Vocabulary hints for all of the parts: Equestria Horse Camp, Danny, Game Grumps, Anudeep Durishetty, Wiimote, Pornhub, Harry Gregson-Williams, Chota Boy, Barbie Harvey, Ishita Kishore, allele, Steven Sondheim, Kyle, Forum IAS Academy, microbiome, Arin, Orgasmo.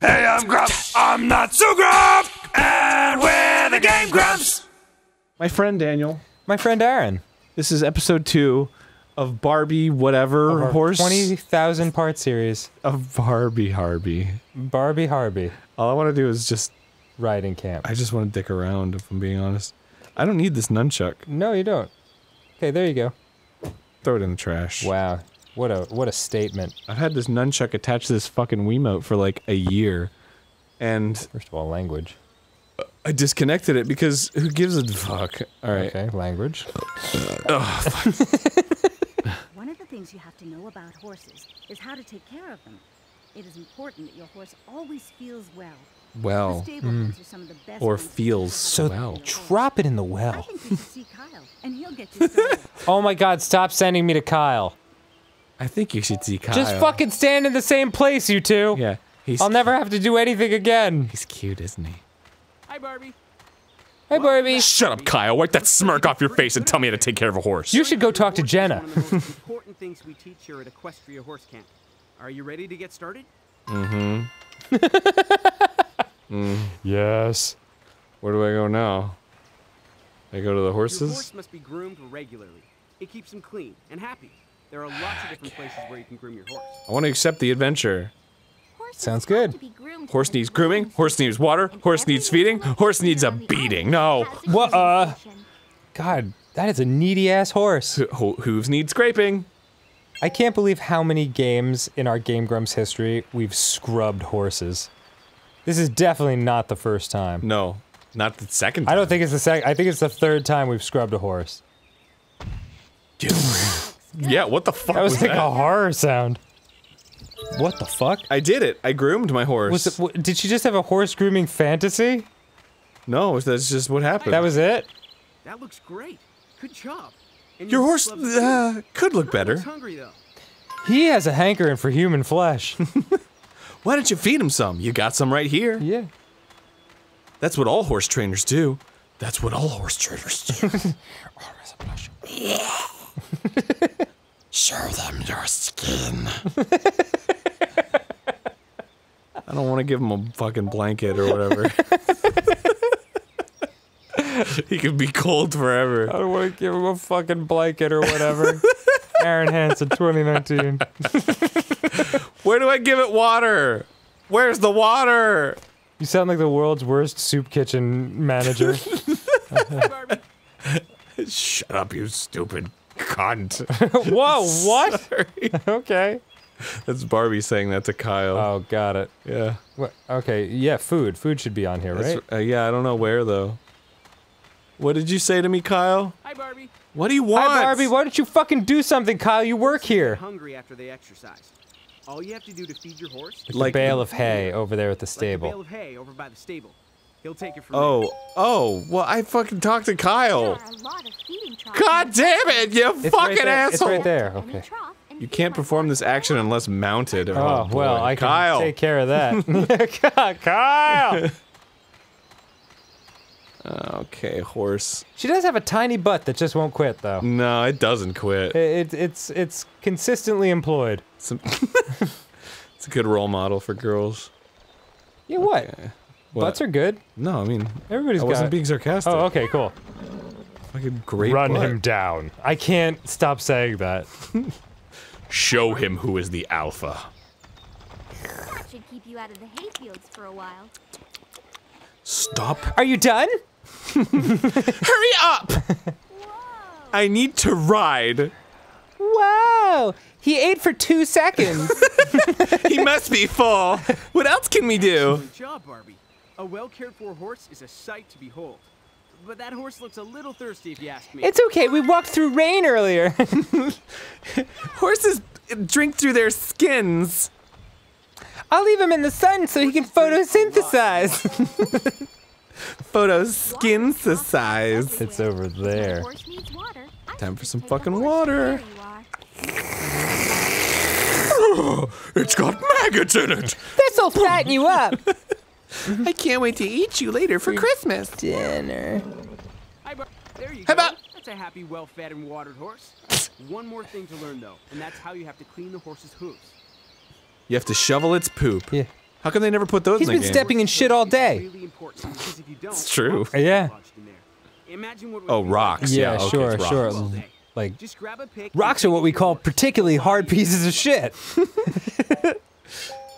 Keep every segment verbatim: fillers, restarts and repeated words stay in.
Hey, I'm Grumps. I'm not so Grump. And we're the Game Grumps. My friend Daniel. My friend Arin. This is episode two of Barbie whatever of horse. twenty thousand part series. Of Barbie Harvey. Barbie Harvey. All I want to do is just... ride in camp. I just want to dick around, if I'm being honest. I don't need this nunchuck. No, you don't. Okay, there you go. Throw it in the trash. Wow. What a what a statement. I've had this nunchuck attached to this fucking Wiimote for like a year. And first of all, language. I disconnected it because who gives a fuck? Alright. Okay, language. Oh, fuck. One of the things you have to know about horses is how to take care of them. It is important that your horse always feels well. Well. Mm. Are some of the best or feels so well. Drop it in the well. I think you should see Kyle, and he'll get you started. Oh my god, stop sending me to Kyle. I think you should see Kyle. Just fucking stand in the same place, you two! Yeah, he's- I'll never have to do anything again! He's cute, isn't he? Hi, Barbie! Hi, Barbie! Shut up, Kyle! Wipe that smirk off your face and tell me how to take care of a horse! You should go talk to Jenna! One of the most important things we teach here at Equestria Horse Camp. Are you ready to get started? Mm-hmm. mm. Yes. Where do I go now? I go to the horses? Your horse must be groomed regularly. It keeps him clean and happy. There are lots of different places where you can groom your horse. I want to accept the adventure. Sounds good. Horse needs grooming, horse needs water, horse needs feeding, horse needs a beating. No! What, uh... God, that is a needy-ass horse. Ho hooves need scraping. I can't believe how many games in our Game Grumps history we've scrubbed horses. This is definitely not the first time. No. Not the second time. I don't think it's the second- I think it's the third time we've scrubbed a horse. Yeah, what the fuck that was, was like that? A horror sound. What the fuck? I did it. I groomed my horse. Was it, did she just have a horse grooming fantasy? No, that's just what happened. That was it? That looks great. Good job. And your horse uh, could look better. Hungry, though. He has a hankering for human flesh. Why don't you feed him some? You got some right here. Yeah. That's what all horse trainers do. That's what all horse trainers do. Yeah. Show them your skin. I don't want to give him a fucking blanket or whatever. He could be cold forever. I don't want to give him a fucking blanket or whatever. Arin Hansen, twenty nineteen. Where do I give it water? Where's the water? You sound like the world's worst soup kitchen manager. Shut up, you stupid cunt. Whoa, what? Sorry. Okay. That's Barbie saying that to Kyle. Oh, got it. Yeah. What? Okay, yeah, food. Food should be on here, right? Uh, yeah, I don't know where, though. What did you say to me, Kyle? Hi, Barbie. What do you want? Hi, Barbie. Why don't you fucking do something, Kyle? You work here. Hungry after they exercise. All you have to do to feed your horse... Like, like the bale of hay over there at the stable. Like the bale of hay over by the stable. He'll take it from oh, me. Oh, well, I fucking talked to Kyle. God damn it, you it's fucking right asshole! It's right there, okay. You can't perform this action unless mounted. Oh, oh well, I can Kyle. Take care of that. Kyle! Okay, horse. She does have a tiny butt that just won't quit, though. No, it doesn't quit. It, it, it's, it's consistently employed. It's a, it's a good role model for girls. Yeah, what? Okay. What? Butts are good. No, I mean, everybody's I wasn't got being sarcastic. Oh, okay, cool. Fucking great Run butt. Him down. I can't stop saying that. Show him who is the alpha. That should keep you out of the hayfields for a while. Stop. Are you done? Hurry up! Whoa. I need to ride. Wow! He ate for two seconds. He must be full. What else can we do? Good job, Barbie. A well-cared-for horse is a sight to behold. But that horse looks a little thirsty if you ask me. It's okay, we walked through rain earlier. Horses drink through their skins. I'll leave him in the sun so he can photosynthesize. Photosynthesize. It's over there. Time for some fucking water. It's got maggots in it! This'll fatten you up! I can't wait to eat you later for Christmas dinner. There you go. That's a happy, well-fed and watered horse. One more thing to learn, though, and that's how you have to clean the horse's hooves. You have to shovel its poop. Yeah. How come they never put those He's in the game? He's been stepping in shit all day. It's true. Yeah. Oh, rocks. Yeah, yeah okay, sure, rocks. sure. Like, rocks are what we call particularly hard pieces of shit.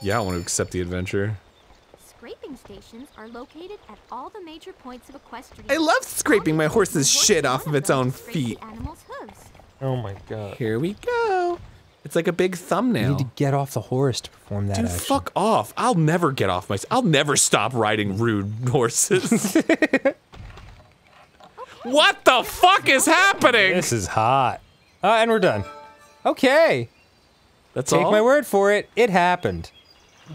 Yeah, I want to accept the adventure. Scraping stations are located at all the major points of Equestria. I love scraping my horse's shit off of its own feet. Oh my god. Here we go. It's like a big thumbnail. You need to get off the horse to perform that Dude, action. fuck off. I'll never get off my- I'll never stop riding rude horses. What the fuck is happening? This is hot. Uh, and we're done. Okay. That's Take all? Take my word for it. It happened.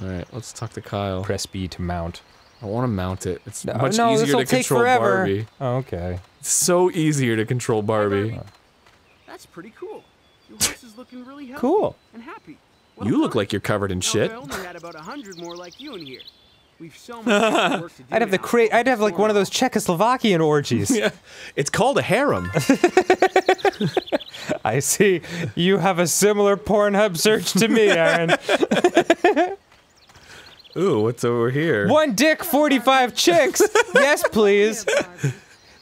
Alright, let's talk to Kyle. Press B to mount. I want to mount it. It's no, much no, easier to control forever. Barbie. Oh, okay. It's so easier to control Barbie. Hey, that's pretty cool. Your horse is looking really healthy cool. and happy. Well, you look like you're covered in shit. I only had about a hundred more like you in here. We've so much work to do. I'd have the cra I'd have like one of those Czechoslovakian orgies. Yeah. It's called a harem. I see. You have a similar Pornhub search to me, Arin. Ooh, what's over here? One dick, forty-five chicks. Yes, please.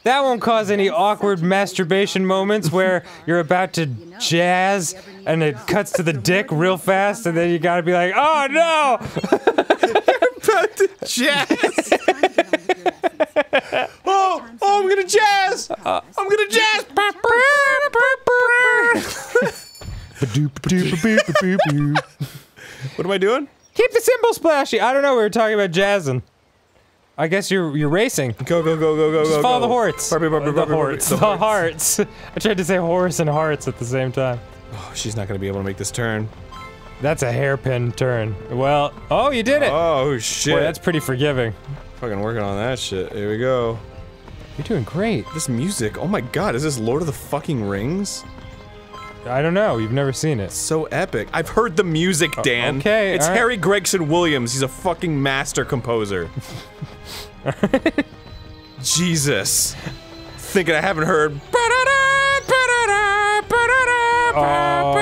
That won't cause any awkward masturbation moments where you're about to jazz and it cuts to the dick real fast and then you gotta be like, oh no! You're about to jazz! Oh, oh, I'm gonna jazz! I'm gonna jazz! What am I doing? Keep the cymbal splashy! I don't know, we were talking about jazzing. I guess you're you're racing. Go go go go go Just go. Follow go. the horse. Barbie, Barbie, Barbie, the horse. The, the hearts. I tried to say horse and hearts at the same time. Oh, she's not gonna be able to make this turn. That's a hairpin turn. Well, oh, you did it. Oh shit. Boy, that's pretty forgiving. Fucking working on that shit. Here we go. You're doing great. This music. Oh my god, is this Lord of the fucking Rings? I don't know. You've never seen it. It's so epic. I've heard the music, Dan. Uh, okay. It's all right. Harry Gregson-Williams. He's a fucking master composer. Jesus. Thinking I haven't heard. Oh,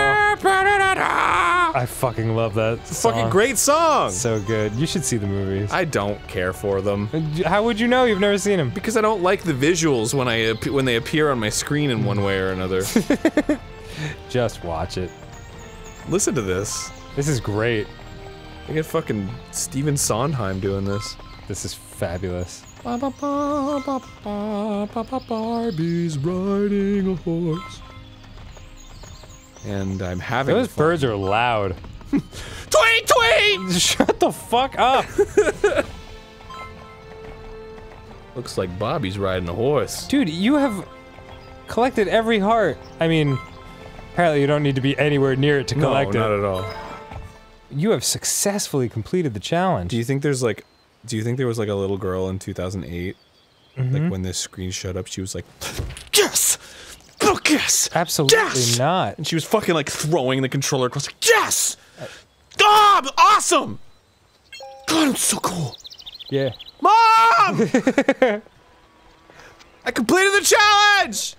I fucking love that. It's a fucking great song. So good. You should see the movies. I don't care for them. How would you know? You've never seen them. Because I don't like the visuals when I when they appear on my screen in one way or another. Just watch it. Listen to this. This is great. Look at fucking Steven Sondheim doing this. This is fabulous. Barbie's riding a horse. And I'm having Those fun. birds are loud. Tweet, tweet! Shut the fuck up! Looks like Bobby's riding a horse. Dude, you have collected every heart. I mean, apparently you don't need to be anywhere near it to collect it. No, not at all. You have successfully completed the challenge. Do you think there's like... Do you think there was like a little girl in two thousand eight, mm-hmm. like when this screen showed up, she was like, yes! Oh, yes! Absolutely yes! not. And she was fucking like throwing the controller across, like, yes! Uh, oh, awesome! God, I'm so cool! Yeah. Mom! I completed the challenge!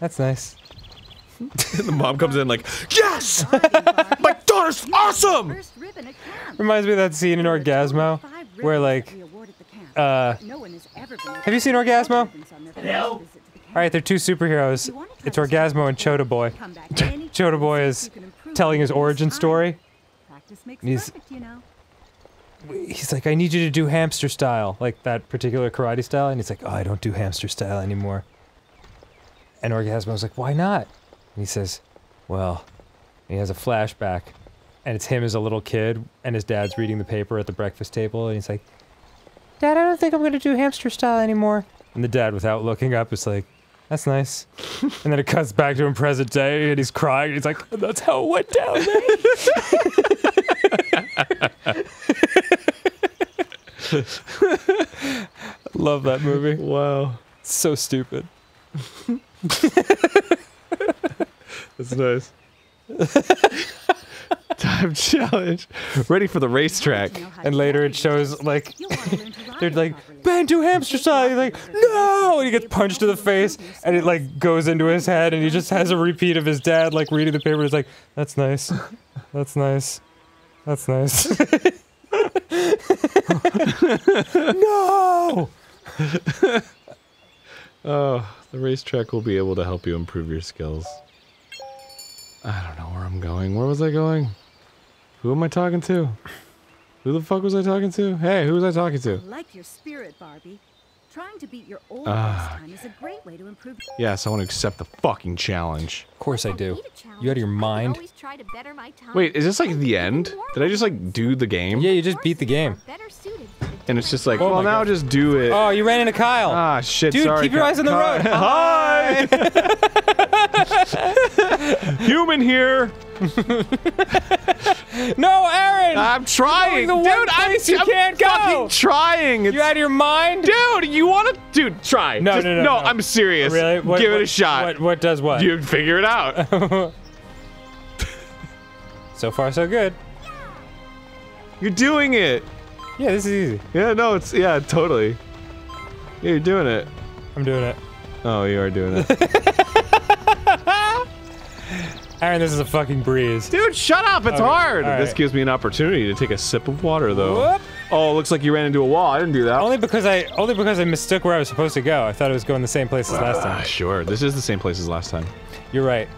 That's nice. And the mom comes in like, yes! My daughter's awesome! Reminds me of that scene in Orgasmo. Where like, uh, have you seen Orgasmo? No. Alright, they're two superheroes. It's Orgasmo and Chota Boy. Chota Boy is telling his origin story. He's, he's like, I need you to do hamster style, like that particular karate style, and he's like, oh, I don't do hamster style anymore. And Orgasmo's like, why not? And he says, well, he has a flashback. And it's him as a little kid, and his dad's reading the paper at the breakfast table, and he's like, Dad, I don't think I'm gonna do hamster style anymore. And the dad, without looking up, is like, that's nice. And then it cuts back to him present day, and he's crying, and he's like, that's how it went down, man. Love that movie. Wow. It's so stupid. That's nice. Time challenge. Ready for the racetrack. And later it shows like they're like, Ben, do hamster style. He's like, no, and he gets punched in the face and it like goes into his head and he just has a repeat of his dad like reading the paper. He's like, that's nice. That's nice. That's nice. No! Oh, the racetrack will be able to help you improve your skills. I don't know where I'm going. Where was I going? Who am I talking to? Who the fuck was I talking to? Hey, who was I talking to? I like your spirit, Barbie. Trying to beat your old uh, time is a great way to improve. Yes, I want to accept the fucking challenge. Of course I do. You out of your mind? Try to better my time. Wait, is this like the end? Did I just like do the game? Yeah, you just beat the game. And it's just like, oh well, now God. Just do it. Oh, you ran into Kyle. Ah, shit, dude, sorry. Dude, keep your Ky eyes on the Ky road. Hi! Human here! No, Arin! I'm trying! Dude, I'm, you I'm can't fucking go. Trying! It's, you're out of your mind? Dude, you wanna- Dude, try! No, just, no, no, no, no. I'm serious. Really? What, Give what, it a shot. What, what does what? You figure it out. So far, so good. You're doing it! Yeah, this is easy. Yeah, no, it's- yeah, totally. Yeah, you're doing it. I'm doing it. Oh, you are doing it. Arin, this is a fucking breeze. Dude, shut up, it's okay, hard! Right. This gives me an opportunity to take a sip of water, though. Whoop. Oh, looks like you ran into a wall, I didn't do that. Only because I- only because I mistook where I was supposed to go. I thought it was going the same place as uh, last time. Sure, this is the same place as last time. You're right.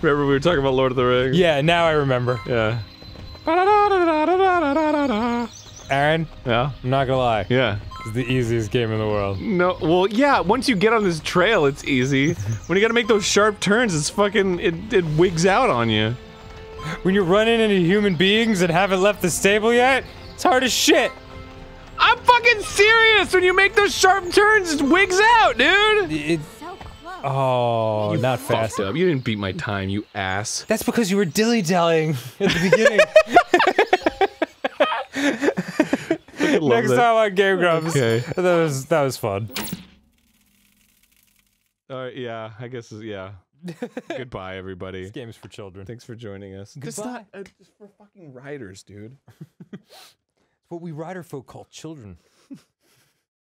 Remember we were talking about Lord of the Rings? Yeah, now I remember. Yeah. Arin? Yeah? I'm not gonna lie. Yeah. It's the easiest game in the world. No, well, yeah, once you get on this trail, it's easy. When you gotta make those sharp turns, it's fucking- it- it wigs out on you. When you're running into human beings and haven't left the stable yet, it's hard as shit. I'm fucking serious! When you make those sharp turns, it wigs out, dude! It Oh, you not fast up. You didn't beat my time, you ass. That's because you were dilly-dallying at the beginning. Next that. time on Game Grumps. Okay. That was that was fun. Alright, uh, yeah, I guess yeah. Goodbye, everybody. This game's for children. Thanks for joining us. Goodbye. It's not uh, it's for fucking riders, dude. It's what we rider folk call children.